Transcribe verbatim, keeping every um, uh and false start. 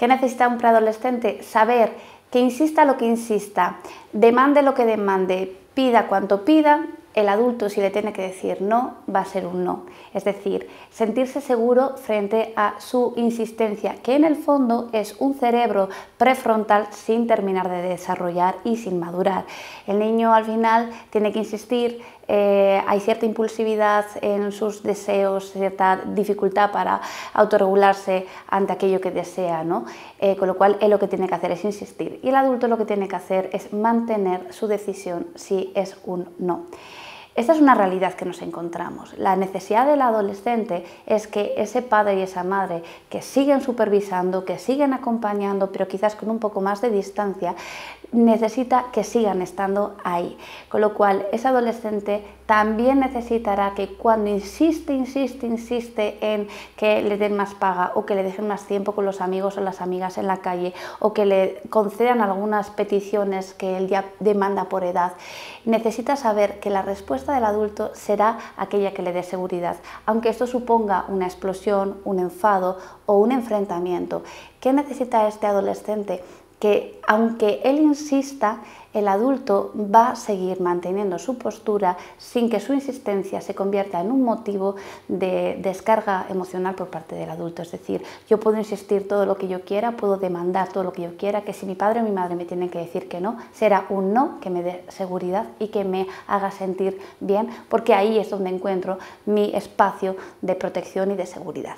¿Qué necesita un preadolescente? Saber que insista lo que insista, demande lo que demande, pida cuanto pida, el adulto, si le tiene que decir no, va a ser un no. Es decir, sentirse seguro frente a su insistencia, que en el fondo es un cerebro prefrontal sin terminar de desarrollar y sin madurar. El niño al final tiene que insistir, eh, hay cierta impulsividad en sus deseos, cierta dificultad para autorregularse ante aquello que desea, ¿no? Eh, con lo cual él lo que tiene que hacer es insistir. Y el adulto lo que tiene que hacer es mantener su decisión si es un no. Esta es una realidad que nos encontramos. La necesidad del adolescente es que ese padre y esa madre que siguen supervisando, que siguen acompañando, pero quizás con un poco más de distancia, necesita que sigan estando ahí. Con lo cual, ese adolescente también necesitará que cuando insiste, insiste, insiste en que le den más paga o que le dejen más tiempo con los amigos o las amigas en la calle o que le concedan algunas peticiones que él ya demanda por edad, necesita saber que la respuesta del adulto será aquella que le dé seguridad, aunque esto suponga una explosión, un enfado o un enfrentamiento. ¿Qué necesita este adolescente? Que aunque él insista, el adulto va a seguir manteniendo su postura sin que su insistencia se convierta en un motivo de descarga emocional por parte del adulto. Es decir, yo puedo insistir todo lo que yo quiera, puedo demandar todo lo que yo quiera, que si mi padre o mi madre me tienen que decir que no, será un no que me dé seguridad y que me haga sentir bien, porque ahí es donde encuentro mi espacio de protección y de seguridad.